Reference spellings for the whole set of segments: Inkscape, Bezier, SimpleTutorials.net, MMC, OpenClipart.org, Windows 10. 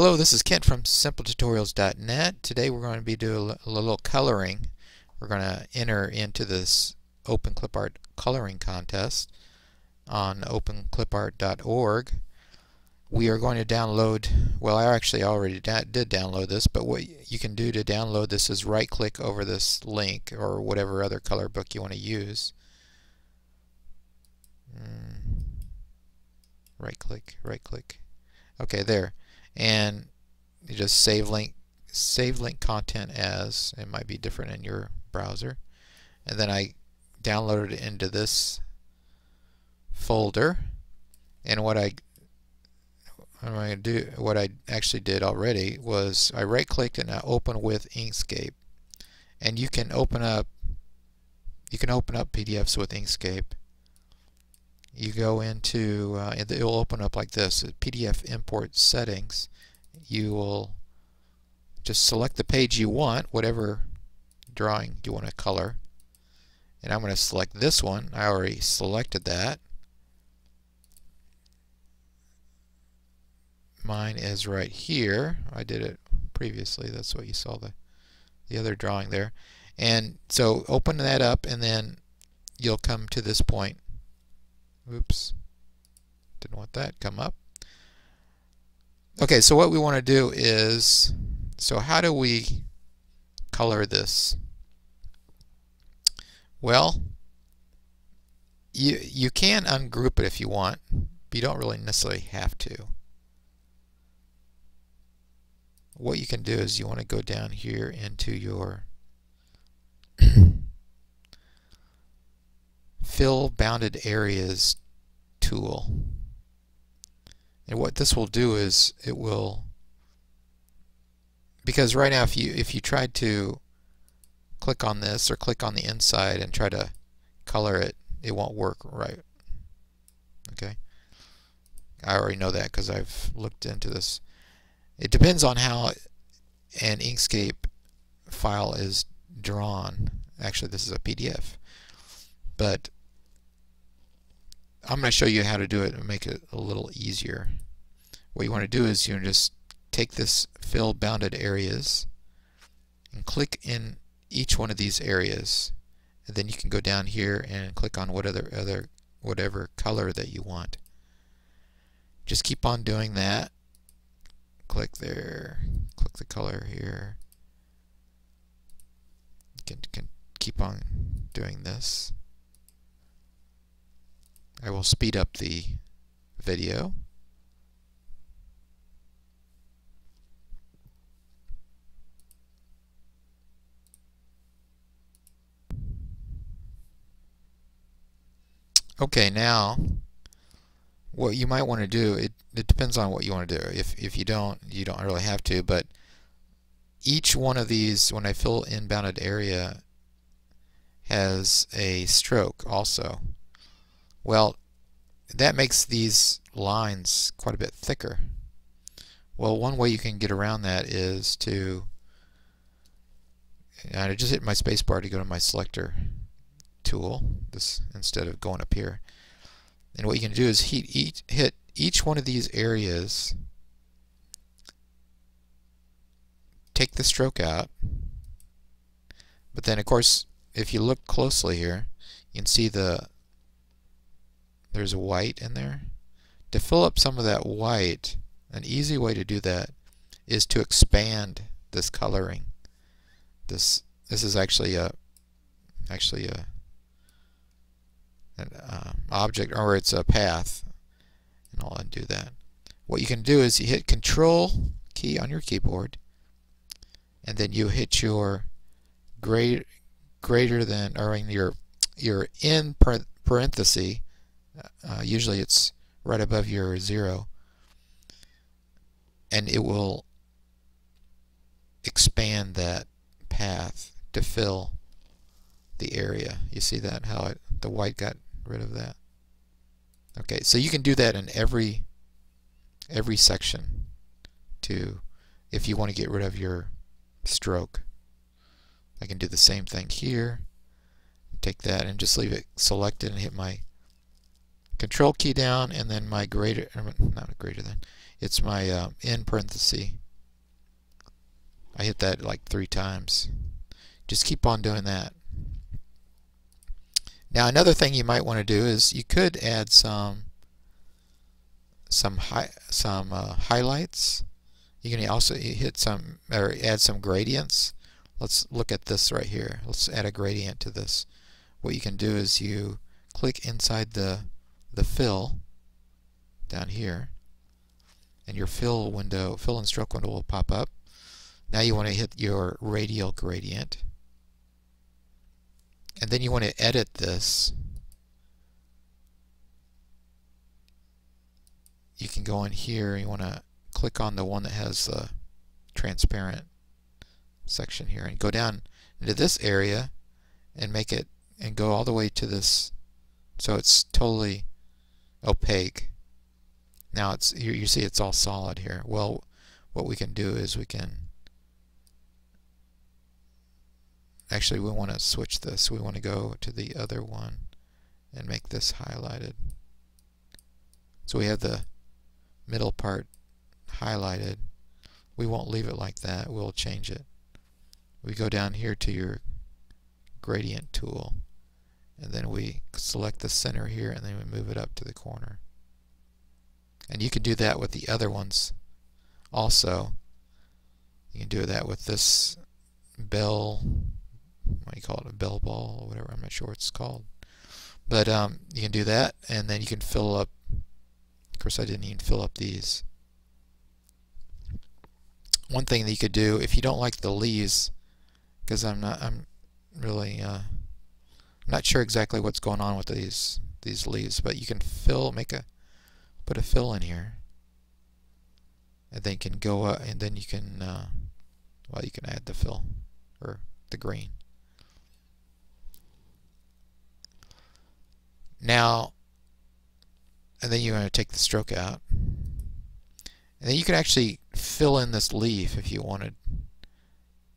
Hello, this is Kent from SimpleTutorials.net. Today we're going to be doing a little coloring. We're going to enter into this OpenClipart coloring contest on OpenClipart.org. We are going to download, well, I actually already did download this, but what you can do to download this is right click over this link or whatever other color book you want to use. Right click. Okay, there. And you just save link content as. It might be different in your browser. And then I downloaded it into this folder. And what I actually did already was I right clicked and I open with Inkscape. And you can open up PDFs with Inkscape. You go into, it will open up like this, PDF import settings. You will just select the page you want, whatever drawing you want to color. And I'm going to select this one. I already selected that. Mine is right here. I did it previously. That's what you saw, the other drawing there. And so open that up and then you'll come to this point. Oops, didn't want that come up. Okay, so what we want to do is, so how do we color this? Well, you can ungroup it if you want, but you don't really necessarily have to. What you can do is you want to go down here into your Fill Bounded Areas tool. And what this will do is it will, because right now if you tried to click on this or click on the inside and try to color it, it won't work right. Okay. I already know that because I've looked into this. It depends on how an Inkscape file is drawn. Actually, this is a PDF. But I'm going to show you how to do it and make it a little easier. What you want to do is you just take this Fill Bounded Areas and click in each one of these areas, and then you can go down here and click on whatever color that you want. Just keep on doing that. Click there, click the color here. You can keep on doing this. I will speed up the video. Okay, now what you might want to do, it depends on what you want to do. If you don't, you don't really have to, but each one of these, when I fill in bounded area, has a stroke also. Well, that makes these lines quite a bit thicker. Well, one way you can get around that is to, and I just hit my spacebar to go to my selector tool, this instead of going up here. And what you can do is hit each one of these areas, take the stroke out, but then of course if you look closely here, you can see there's white in there. To fill up some of that white, an easy way to do that is to expand this coloring. This is actually an object, or it's a path, and I'll undo that. What you can do is you hit Control key on your keyboard, and then you hit your greater than, or your in parenthesis. Usually it's right above your zero, and it will expand that path to fill the area. You see that, how the white got rid of that? Okay, so you can do that in every section too, if you want to get rid of your stroke. I can do the same thing here. Take that and just leave it selected and hit my Control key down, and then my greater, not greater than, It's my end parenthesis. I hit that like 3 times. Just keep on doing that. Now another thing you might want to do is you could add some highlights. You can also hit some or add some gradients. Let's look at this right here. Let's add a gradient to this. What you can do is you click inside the fill down here, and your fill window, fill and stroke window will pop up. Now you want to hit your radial gradient, and then you want to edit this. You can go in here and you want to click on the one that has the transparent section here and go down into this area and make it and go all the way to this so it's totally opaque. Now it's you see it's all solid here. Well, what we can do is we can actually we want to switch this. We want to go to the other one and make this highlighted. So we have the middle part highlighted. We won't leave it like that. We'll change it. We go down here to your gradient tool, and then we select the center here, and then we move it up to the corner. And you can do that with the other ones also. You can do that with this bell, what do you call it, a bell ball or whatever, I'm not sure what it's called. But you can do that, and then you can fill up. Of course, I didn't even fill up these. One thing that you could do, if you don't like the leaves, because I'm really not sure exactly what's going on with these leaves, but you can fill, put a fill in here, and then you can go up, and then you can, well, you can add the fill or the green. Now, and then you're going to take the stroke out. And then you can actually fill in this leaf if you wanted.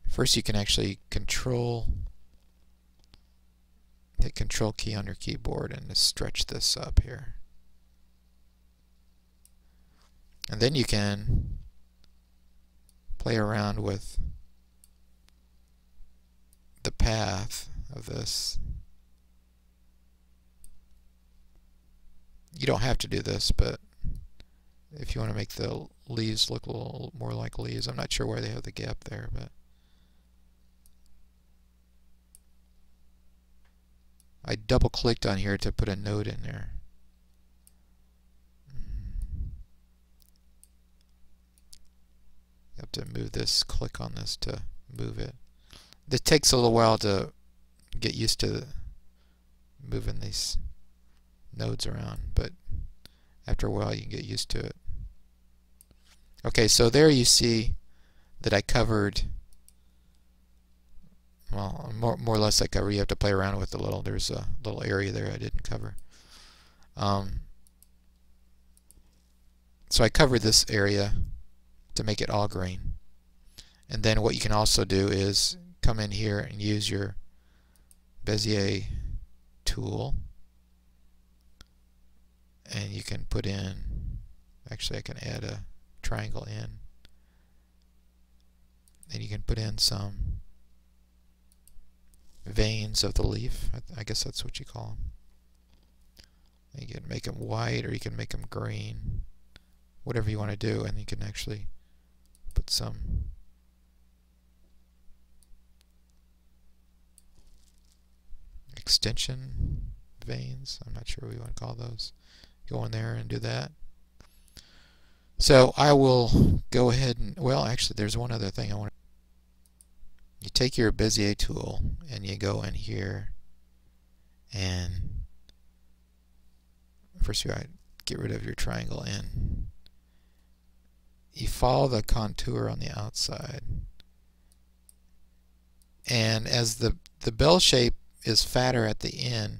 First you can actually hit Control key on your keyboard and just stretch this up here. And then you can play around with the path of this. You don't have to do this, but if you want to make the leaves look a little more like leaves. I'm not sure why they have the gap there, but I double clicked on here to put a note in there. You have to move this, click on this to move it. This takes a little while to get used to moving these nodes around, but after a while you can get used to it. Okay, so there you see that I covered, well, more or less I covered. You have to play around with there's a little area there I didn't cover. So I covered this area to make it all green. And then what you can also do is come in here and use your Bezier tool, and you can put in, actually I can add a triangle in, and you can put in some veins of the leaf. I guess that's what you call them. And you can make them white or you can make them green, whatever you want to do, and you can actually put some extension veins. I'm not sure what you want to call those. Go in there and do that. So I will go ahead and, well, actually there's one other thing I want to. You take your Bezier tool and you go in here, and first you get rid of your triangle in. You follow the contour on the outside, and as the bell shape is fatter at the end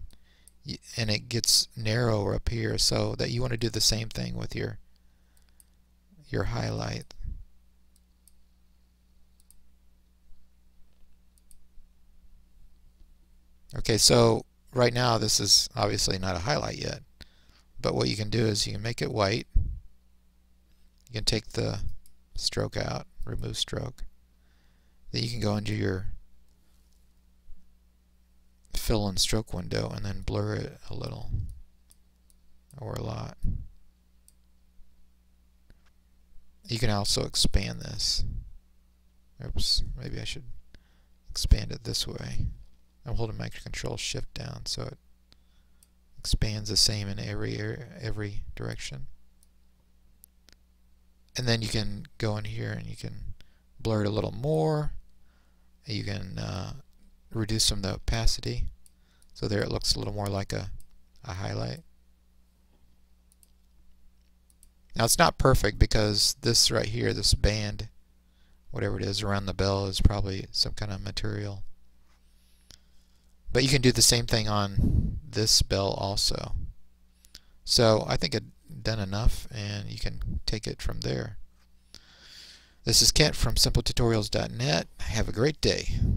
and it gets narrower up here, so that you want to do the same thing with your highlight. Okay, so right now this is obviously not a highlight yet, but what you can do is you can make it white, You can take the stroke out, remove stroke. Then you can go into your fill and stroke window and then blur it a little or a lot. You can also expand this. Oops, maybe I should expand it this way. I'm holding my control shift down so it expands the same in every direction. And then you can go in here and you can blur it a little more. You can reduce some of the opacity. So there it looks a little more like a highlight. Now it's not perfect because this right here, this band, whatever it is around the bell, is probably some kind of material. But you can do the same thing on this bell also. So I think I've done enough and you can take it from there. This is Kent from SimpleTutorials.net. Have a great day.